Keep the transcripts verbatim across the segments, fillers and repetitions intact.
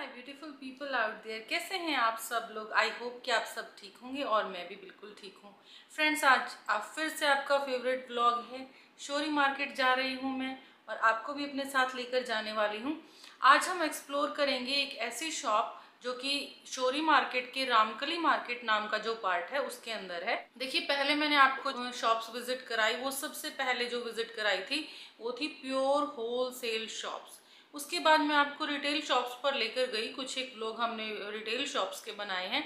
My beautiful people out there, कैसे हैं आप सब लोग। आई होप कि आप सब ठीक होंगे और मैं भी बिल्कुल ठीक हूँ। फ्रेंड्स, आज आप फिर से आपका फेवरेट व्लॉग है, शोरी मार्केट जा रही हूँ मैं और आपको भी अपने साथ लेकर जाने वाली हूँ। आज हम एक्सप्लोर करेंगे एक ऐसी शॉप जो कि शोरी मार्केट के रामकली मार्केट नाम का जो पार्ट है उसके अंदर है। देखिए, पहले मैंने आपको शॉप्स विजिट कराई, वो सबसे पहले जो विजिट कराई थी वो थी प्योर होलसेल शॉप्स। उसके बाद मैं आपको रिटेल शॉप्स पर लेकर गई, कुछ एक लोग हमने रिटेल शॉप्स के बनाए हैं।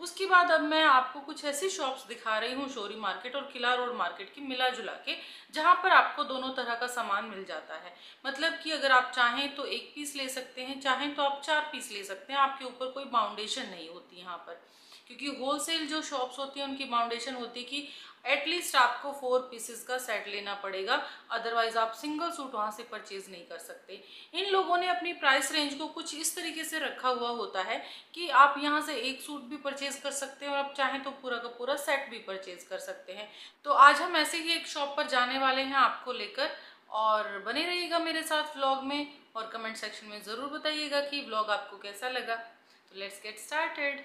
उसके बाद अब मैं आपको कुछ ऐसी शॉप्स दिखा रही हूँ शोरी मार्केट और किला रोड मार्केट की मिला जुला के, जहाँ पर आपको दोनों तरह का सामान मिल जाता है। मतलब कि अगर आप चाहें तो एक पीस ले सकते हैं, चाहें तो आप चार पीस ले सकते हैं, आपके ऊपर कोई बाउंडेशन नहीं होती यहाँ पर। क्योंकि होलसेल जो शॉप्स होती हैं उनकी बाउंडेशन होती है कि एटलीस्ट आपको फोर पीसेस का सेट लेना पड़ेगा, अदरवाइज आप सिंगल सूट वहाँ से परचेज नहीं कर सकते। इन लोगों ने अपनी प्राइस रेंज को कुछ इस तरीके से रखा हुआ होता है कि आप यहाँ से एक सूट भी परचेज कर सकते हैं और आप चाहें तो पूरा का पूरा सेट भी परचेज कर सकते हैं। तो आज हम ऐसे ही एक शॉप पर जाने वाले हैं आपको लेकर, और बने रहिएगा मेरे साथ व्लॉग में और कमेंट सेक्शन में ज़रूर बताइएगा कि व्लॉग आपको कैसा लगा। तो लेट्स गेट स्टार्टेड।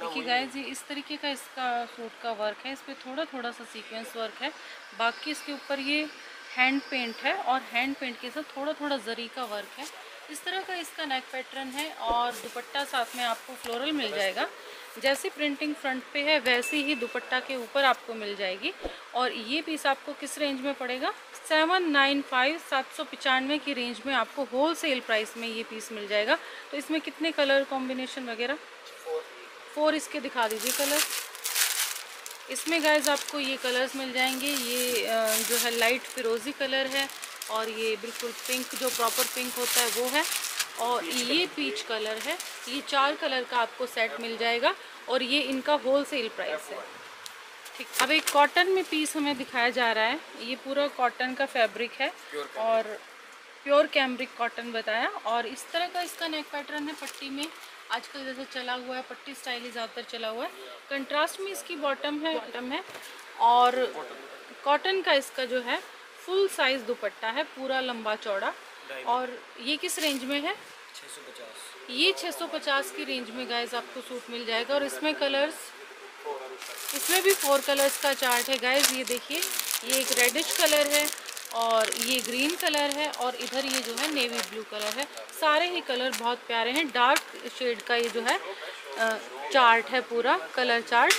देखिए गाइस, ये इस तरीके का इसका सूट का वर्क है, इस पर थोड़ा थोड़ा सा सीक्वेंस वर्क है, बाकी इसके ऊपर ये हैंड पेंट है और हैंड पेंट के साथ थोड़ा थोड़ा जरी का वर्क है। इस तरह का इसका नेक पैटर्न है और दुपट्टा साथ में आपको फ्लोरल मिल जाएगा। जैसी प्रिंटिंग फ्रंट पे है वैसी ही दुपट्टा के ऊपर आपको मिल जाएगी। और ये पीस आपको किस रेंज में पड़ेगा, सेवन नाइन फाइव सात सौ पचानवे की रेंज में आपको होलसेल प्राइस में ये पीस मिल जाएगा। तो इसमें कितने कलर कॉम्बिनेशन वगैरह, फोर इसके दिखा दीजिए कलर। इसमें गाइस आपको ये कलर्स मिल जाएंगे, ये जो है लाइट फिरोजी कलर है और ये बिल्कुल पिंक जो प्रॉपर पिंक होता है वो है, और ये पीच कलर है। ये चार कलर का आपको सेट मिल जाएगा और ये इनका होलसेल प्राइस है। ठीक, अब एक कॉटन में पीस हमें दिखाया जा रहा है, ये पूरा कॉटन का फैब्रिक है और प्योर कैम्ब्रिक कॉटन बताया। और इस तरह का इसका नेक पैटर्न है पट्टी में, आजकल जैसे चला हुआ है पट्टी स्टाइल ही ज़्यादातर चला हुआ है। कंट्रास्ट में इसकी बॉटम है बॉटम है और कॉटन का इसका जो है फुल साइज़ दुपट्टा है, पूरा लंबा चौड़ा। और ये किस रेंज में है, छः सौ पचास। ये छः सौ पचास की रेंज में गाइस आपको सूट मिल जाएगा। और इसमें कलर्स, इसमें भी फोर कलर्स का चार्ट है गाइस। ये देखिए, ये एक रेडिश कलर है और ये ग्रीन कलर है और इधर ये जो है नेवी ब्लू कलर है। सारे ही कलर बहुत प्यारे हैं, डार्क शेड का ये जो है चार्ट है, पूरा कलर चार्ट।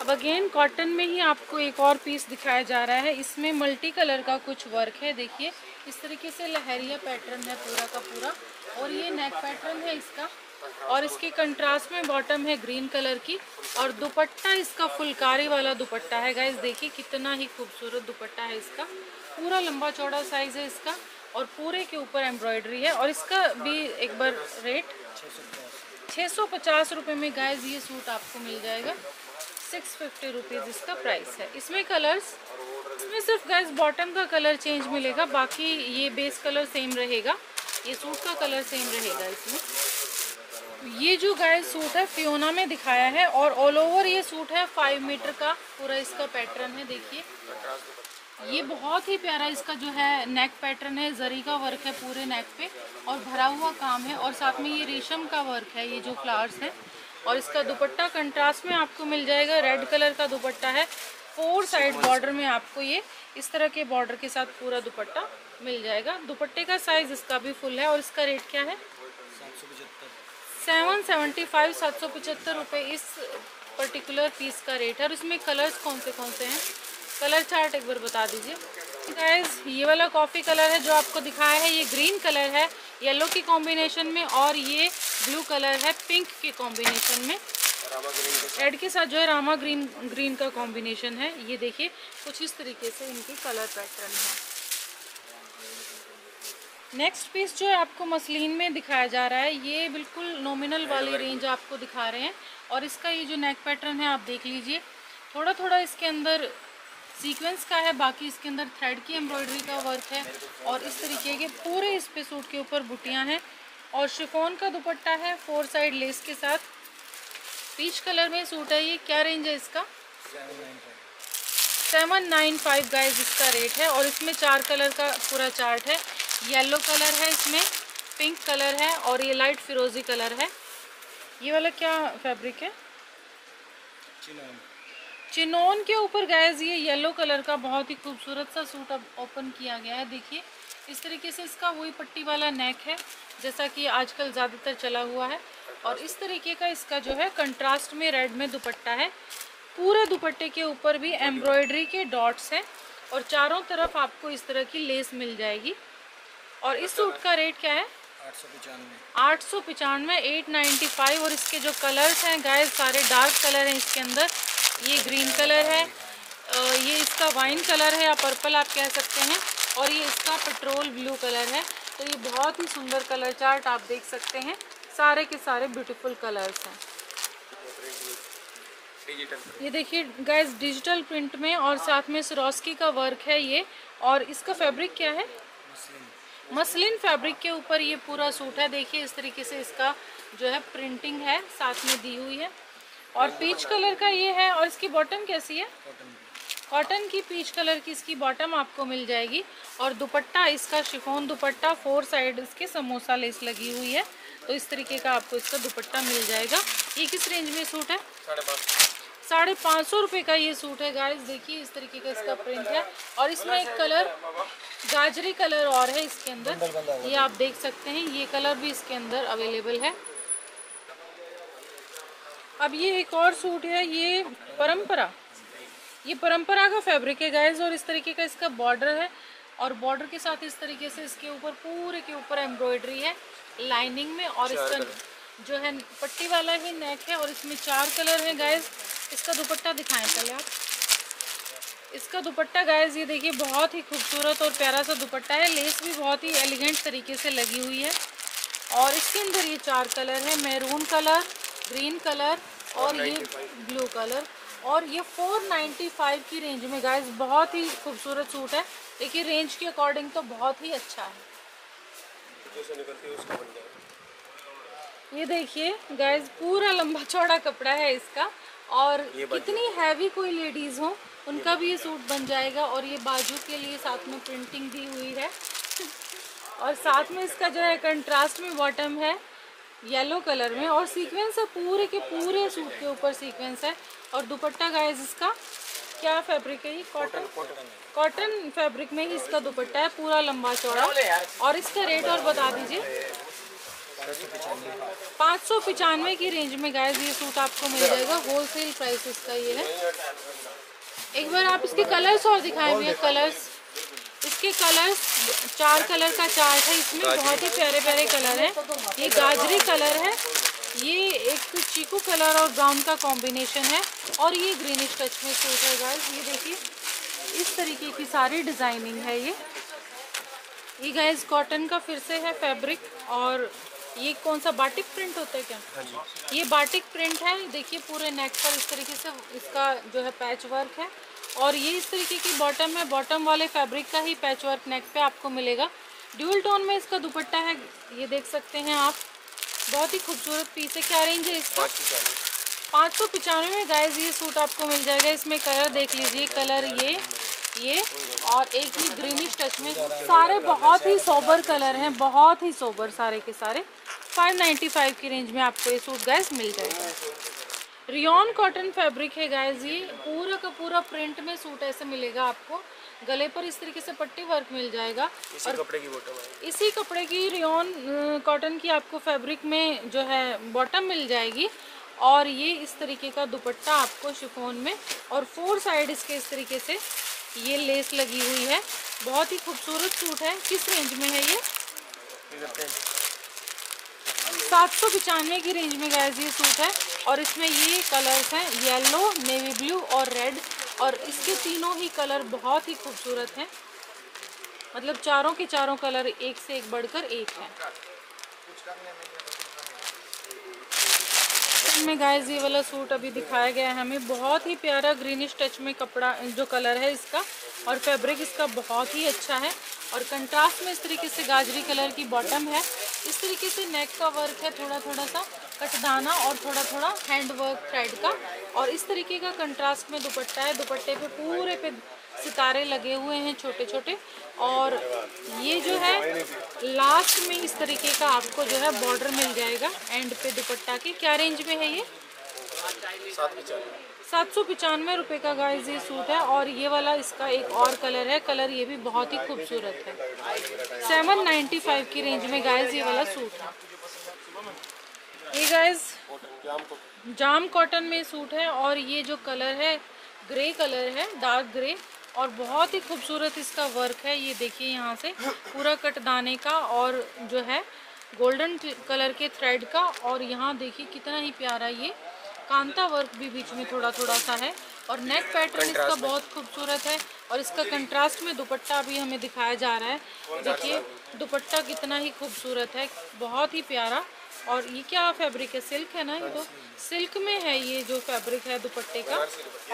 अब अगेन कॉटन में ही आपको एक और पीस दिखाया जा रहा है, इसमें मल्टी कलर का कुछ वर्क है। देखिए, इस तरीके से लहरिया पैटर्न है पूरा का पूरा और ये नेक पैटर्न है इसका। और इसके कंट्रास्ट में बॉटम है ग्रीन कलर की और दुपट्टा इसका फुलकारी वाला दुपट्टा है गाइस। देखिए कितना ही खूबसूरत दुपट्टा है इसका, पूरा लंबा चौड़ा साइज है इसका और पूरे के ऊपर एम्ब्रॉयडरी है। और इसका भी एक बार रेट छः सौ पचास रुपये में गाइस ये सूट आपको मिल जाएगा। सिक्स फिफ्टी रुपीज़ इसका प्राइस है। इसमें कलर्स, इसमें सिर्फ गाइस बॉटम का कलर चेंज मिलेगा, बाकी ये बेस कलर सेम रहेगा, ये सूट का कलर सेम रहेगा। इसमें ये जो गाइस सूट है फियोना में दिखाया है और ऑल ओवर ये सूट है, फाइव मीटर का पूरा इसका पैटर्न है। देखिए, ये बहुत ही प्यारा इसका जो है नेक पैटर्न है, जरी का वर्क है पूरे नेक पे और भरा हुआ काम है और साथ में ये रेशम का वर्क है, ये जो फ्लावर्स है। और इसका दुपट्टा कंट्रास्ट में आपको मिल जाएगा, रेड कलर का दुपट्टा है। फोर साइड बॉर्डर में आपको ये इस तरह के बॉर्डर के साथ पूरा दुपट्टा मिल जाएगा। दुपट्टे का साइज इसका भी फुल है। और इसका रेट क्या है, सेवन सेवेंटी फाइव सात सौ पचहत्तर रुपये इस पर्टिकुलर पीस का रेट है। और इसमें कलर्स कौन से कौन से हैं, कलर चार्ट एक बार बता दीजिए गाइस। ये वाला कॉफ़ी कलर है जो आपको दिखाया है, ये ग्रीन कलर है येलो के कॉम्बिनेशन में और ये ब्लू कलर है पिंक के कॉम्बिनेशन में। रेड के साथ जो है रामा ग्रीन ग्रीन का कॉम्बिनेशन है। ये देखिए कुछ इस तरीके से इनकी कलर पैटर्न है। नेक्स्ट पीस जो है आपको मसलिन में दिखाया जा रहा है, ये बिल्कुल नॉमिनल वाली रेंज आपको दिखा रहे हैं। और इसका ये जो नेक पैटर्न है आप देख लीजिए, थोड़ा थोड़ा इसके अंदर सीक्वेंस का है, बाकी इसके अंदर थ्रेड की एम्ब्रॉयडरी का वर्क है। और इस तरीके के पूरे इस पे सूट के ऊपर बुटियाँ हैं और शिफॉन का दुपट्टा है फोर साइड लेस के साथ। पीच कलर में सूट है ये। क्या रेंज है इसका? सेवन नाइन फाइव गाइज इसका रेट है। और इसमें चार कलर का पूरा चार्ट है। येलो कलर है, इसमें पिंक कलर है और ये लाइट फिरोजी कलर है। ये वाला क्या फैब्रिक है? चिनोन। चिनोन के ऊपर गाइज ये येलो कलर का बहुत ही खूबसूरत सा सूट अब ओपन किया गया है। देखिए इस तरीके से इसका वही पट्टी वाला नेक है जैसा कि आजकल ज़्यादातर चला हुआ है। और इस तरीके का इसका जो है कंट्रास्ट में रेड में दुपट्टा है। पूरे दुपट्टे के ऊपर भी एम्ब्रॉयडरी के डॉट्स हैं और चारों तरफ आपको इस तरह की लेस मिल जाएगी। और इस सूट का रेट क्या है? आठ सौ पचानवे एट नाइन्टी फाइव। और इसके जो कलर्स हैं गाइस सारे डार्क कलर हैं इसके अंदर। ये ग्रीन कलर है, ये इसका वाइन कलर है या पर्पल आप कह सकते हैं, और ये इसका पेट्रोल ब्लू कलर है। तो ये बहुत ही सुंदर कलर चार्ट आप देख सकते हैं। सारे के सारे ब्यूटीफुल कलर्स हैं। ये देखिए गाइस डिजिटल प्रिंट में और साथ में सरोस्की का वर्क है ये। और इसका फैब्रिक क्या है? मसलिन फैब्रिक के ऊपर ये पूरा सूट है। देखिए इस तरीके से इसका जो है प्रिंटिंग है साथ में दी हुई है। और पीच कलर का ये है। और इसकी बॉटम कैसी है? कॉटन की पीच कलर की इसकी बॉटम आपको मिल जाएगी। और दुपट्टा इसका शिफॉन दुपट्टा फोर साइड इसके समोसा लेस लगी हुई है। तो इस तरीके का आपको इसका दुपट्टा मिल जाएगा। ये किस रेंज में सूट है? साढ़े पाँच सौ रुपये का ये सूट है गाइस। देखिए इस तरीके का इसका प्रिंट है। और इसमें एक कलर गाजरी कलर और है इसके अंदर, ये आप देख सकते हैं। ये कलर भी इसके अंदर अवेलेबल है। अब ये एक और सूट है, ये परम्परा ये परंपरा का फैब्रिक है गाइस। और इस तरीके का इसका बॉर्डर है और बॉर्डर के साथ इस तरीके से इसके ऊपर पूरे के ऊपर एम्ब्रॉयडरी है लाइनिंग में। और इसका जो है पट्टी वाला ही नेक है। और इसमें चार कलर है गाइस। इसका दुपट्टा दिखाएं पहले आप। इसका दुपट्टा गाइस ये देखिए बहुत ही खूबसूरत और प्यारा सा दुपट्टा है। लेस भी बहुत ही एलिगेंट तरीके से लगी हुई है। और इसके अंदर ये चार कलर है, मैरून कलर, ग्रीन कलर और ये ब्लू कलर। और ये फोर नाइन्टी फाइव की रेंज में गाइस बहुत ही खूबसूरत सूट है। देखिए रेंज के अकॉर्डिंग तो बहुत ही अच्छा है। ये देखिए गाइस पूरा लंबा चौड़ा कपड़ा है इसका। और कितनी हैवी कोई लेडीज़ हो उनका भी ये सूट बन जाएगा। और ये बाजू के लिए साथ में प्रिंटिंग दी हुई है। और साथ में इसका जो है कंट्रास्ट में बॉटम है येलो कलर में। और सीक्वेंस है पूरे के पूरे सूट के ऊपर सीक्वेंस है। और दुपट्टा गाइस इसका क्या फैब्रिक है? ये कॉटन कॉटन फैब्रिक में ही इसका दुपट्टा है पूरा लंबा चौड़ा। और इसका रेट और बता दीजिए। पाँच सौ पचानवे की रेंज में गाइस ये सूट आपको मिल जाएगा। होलसेल प्राइस इसका ये है। एक बार आप इसके कलर्स और दिखाए हुए कलर्स। इसके कलर्स चार कलर का चार्ट है। इसमें बहुत ही प्यारे प्यारे कलर हैं। ये गाजरी कलर है, ये एक चीकू कलर और ब्राउन का कॉम्बिनेशन है। और ये ग्रीनिश टच में सूट है गाइस। ये देखिए इस तरीके की सारी डिज़ाइनिंग है। ये ये गाइस कॉटन का फिर से है फैब्रिक। और ये कौन सा बाटिक प्रिंट होता है क्या? ये बाटिक प्रिंट है। देखिए पूरे नेक पर इस तरीके से इसका जो है पैच वर्क है। और ये इस तरीके की बॉटम है। बॉटम वाले फैब्रिक का ही पैच वर्क नेक पे आपको मिलेगा। ड्यूल टोन में इसका दुपट्टा है, ये देख सकते हैं आप। बहुत ही खूबसूरत पीस है। क्या रेंज है इसका? पाँच सौ पचानवे में गाइस ये सूट आपको मिल जाएगा। इसमें कलर देख लीजिए, कलर ये ये और एक ही ग्रीनिश टच में। सारे बहुत ही सोबर कलर हैं, बहुत ही सोबर सारे के सारे। फाइव नाइन्टी फाइव की रेंज में आपको ये सूट गाइस मिल जाएगा। रियॉन कॉटन फैब्रिक है गाइस। ये पूरा का पूरा प्रिंट में सूट ऐसे मिलेगा आपको। गले पर इस तरीके से पट्टी वर्क मिल जाएगा। इसी कपड़े की बॉटम, इसी कपड़े की रियॉन कॉटन की आपको फैब्रिक में जो है बॉटम मिल जाएगी। और ये इस तरीके का दुपट्टा आपको शिफॉन में। और फोर साइड इसके इस तरीके से ये लेस लगी हुई है। बहुत ही खूबसूरत सूट है। किस रेंज में है ये? सात सौ पचानवे की रेंज में गाइस ये सूट है। और इसमें ये कलर्स हैं येलो, नेवी ब्लू और रेड, और इसके तीनों ही कलर बहुत ही खूबसूरत हैं। मतलब चारों के चारों कलर एक से एक बढ़कर एक हैं। इसमें गाइस ये वाला सूट अभी दिखाया गया है हमें, बहुत ही प्यारा ग्रीनिश टच में कपड़ा जो कलर है इसका, और फैब्रिक इसका बहुत ही अच्छा है। और कंट्रास्ट में इस तरीके से गाजरी कलर की बॉटम है, इस तरीके से नेक का वर्क है, थोड़ा थोड़ा सा कटदाना और थोड़ा थोड़ा हैंड वर्क थ्रेड का, और इस तरीके का कंट्रास्ट में दुपट्टा है। दुपट्टे पे पूरे पे सितारे लगे हुए हैं छोटे छोटे, और ये जो है लास्ट में इस तरीके का आपको जो है बॉर्डर मिल जाएगा एंड पे दुपट्टा के। क्या रेंज में है ये? सात सौ पचानवे रुपये का गाइस ये सूट है। और ये वाला इसका एक और कलर है, कलर ये भी बहुत ही खूबसूरत है। सेवन नाइन्टी फाइव की रेंज में गाइस ये वाला सूट है। ये गाइस जाम कॉटन में सूट है, और ये जो कलर है ग्रे कलर है, डार्क ग्रे, और बहुत ही खूबसूरत इसका वर्क है। ये देखिए यहाँ से पूरा कटदाने का और जो है गोल्डन कलर के थ्रेड का, और यहाँ देखिए कितना ही प्यारा ये कांता वर्क भी बीच में थोड़ा थोड़ा सा है, और नेक पैटर्न इसका बहुत खूबसूरत है। और इसका कंट्रास्ट में दुपट्टा भी हमें दिखाया जा रहा है। देखिए दुपट्टा कितना ही खूबसूरत है, बहुत ही प्यारा। और ये क्या फैब्रिक है? सिल्क है ना, ये तो सिल्क में है ये जो फैब्रिक है दुपट्टे का,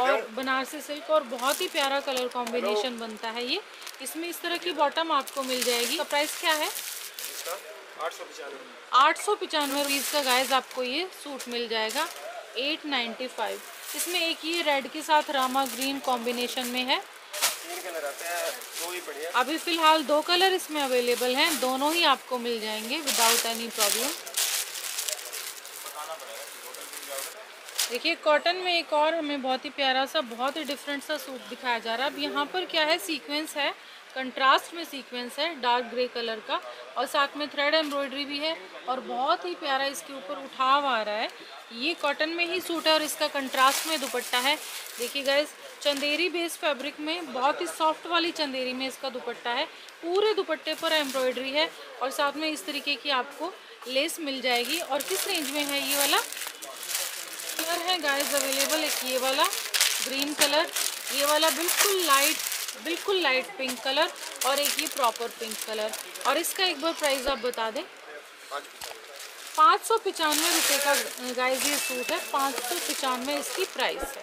और बनारसी सिल्क, और बहुत ही प्यारा कलर कॉम्बिनेशन बनता है ये। इसमें इस तरह की बॉटम आपको मिल जाएगी। तो प्राइस क्या है? आठ सौ पचानवे रुपीज़ का गाइस आपको ये सूट मिल जाएगा, एट नाइन्टी फाइव। इसमें एक ये रेड के साथ रामा ग्रीन कॉम्बिनेशन में है। अभी फिलहाल दो कलर इसमें अवेलेबल हैं, दोनों ही आपको मिल जाएंगे विदाउट एनी प्रॉब्लम। देखिए कॉटन में एक और हमें बहुत ही प्यारा सा, बहुत ही डिफरेंट सा सूट दिखाया जा रहा है। अब यहाँ पर क्या है, सीक्वेंस है, कंट्रास्ट में सीक्वेंस है डार्क ग्रे कलर का, और साथ में थ्रेड एम्ब्रॉयडरी भी है, और बहुत ही प्यारा इसके ऊपर उठाव आ रहा है। ये कॉटन में ही सूट है, और इसका कंट्रास्ट में दुपट्टा है। देखिए गाइस चंदेरी बेस फैब्रिक में, बहुत ही सॉफ्ट वाली चंदेरी में इसका दुपट्टा है, पूरे दुपट्टे पर एम्ब्रॉयडरी है, और साथ में इस तरीके की आपको लेस मिल जाएगी। और किस रेंज में है ये वाला कलर है गाइस अवेलेबल? एक ये वाला ग्रीन कलर, ये वाला बिल्कुल लाइट बिल्कुल लाइट पिंक कलर, और एक ये प्रॉपर पिंक कलर। और इसका एक बार प्राइस आप बता दें। पाँच सौ पचानवे रुपये का गाइस ये सूट है, पाँच सौ पचानवे इसकी प्राइस है।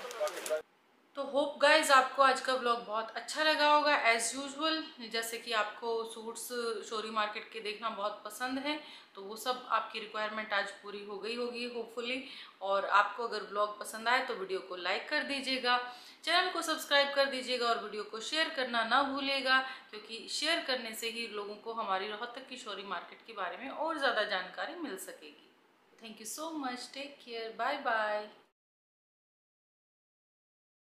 तो होप गाइज आपको आज का ब्लॉग बहुत अच्छा लगा होगा। एज़ यूजुअल जैसे कि आपको सूट्स शोरी मार्केट के देखना बहुत पसंद है, तो वो सब आपकी रिक्वायरमेंट आज पूरी हो गई होगी होपफुली। और आपको अगर ब्लॉग पसंद आए तो वीडियो को लाइक कर दीजिएगा, चैनल को सब्सक्राइब कर दीजिएगा, और वीडियो को शेयर करना ना भूलिएगा, क्योंकि शेयर करने से ही लोगों को हमारी रोहतक की शोरी मार्केट के बारे में और ज़्यादा जानकारी मिल सकेगी। Thank you so much, take care, bye bye.